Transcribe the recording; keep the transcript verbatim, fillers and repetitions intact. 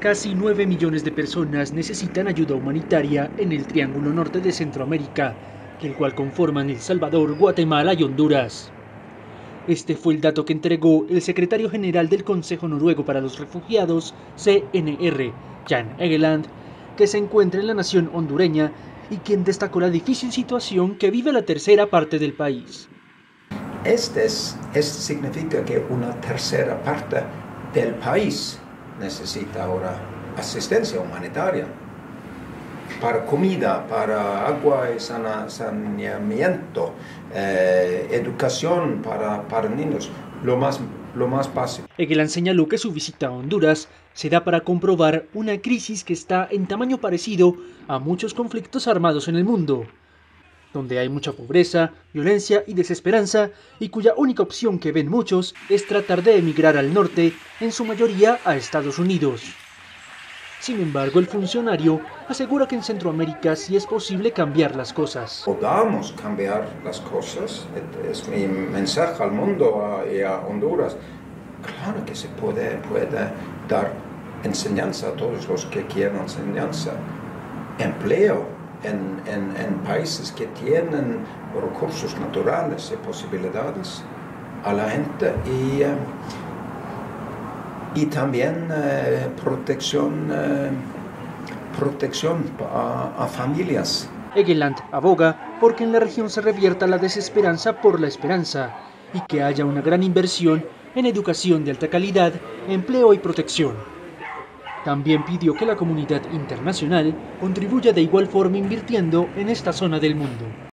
Casi nueve millones de personas necesitan ayuda humanitaria en el Triángulo Norte de Centroamérica, el cual conforman El Salvador, Guatemala y Honduras. Este fue el dato que entregó el secretario general del Consejo Noruego para los Refugiados, C N R, Jan Egeland, que se encuentra en la nación hondureña y quien destacó la difícil situación que vive la tercera parte del país. Este, es, este significa que una tercera parte del país necesita ahora asistencia humanitaria para comida, para agua y saneamiento, eh, educación para, para niños, lo más, lo más básico. Egeland señaló que su visita a Honduras se da para comprobar una crisis que está en tamaño parecido a muchos conflictos armados en el mundo, donde hay mucha pobreza, violencia y desesperanza, y cuya única opción que ven muchos es tratar de emigrar al norte, en su mayoría a Estados Unidos. Sin embargo, el funcionario asegura que en Centroamérica sí es posible cambiar las cosas. Podamos cambiar las cosas, es mi mensaje al mundo y a Honduras. Claro que se puede, puede dar enseñanza a todos los que quieran enseñanza, empleo. En, en, en países que tienen recursos naturales y posibilidades a la gente y, eh, y también eh, protección, eh, protección a, a familias. Egeland aboga porque en la región se revierta la desesperanza por la esperanza y que haya una gran inversión en educación de alta calidad, empleo y protección. También pidió que la comunidad internacional contribuya de igual forma invirtiendo en esta zona del mundo.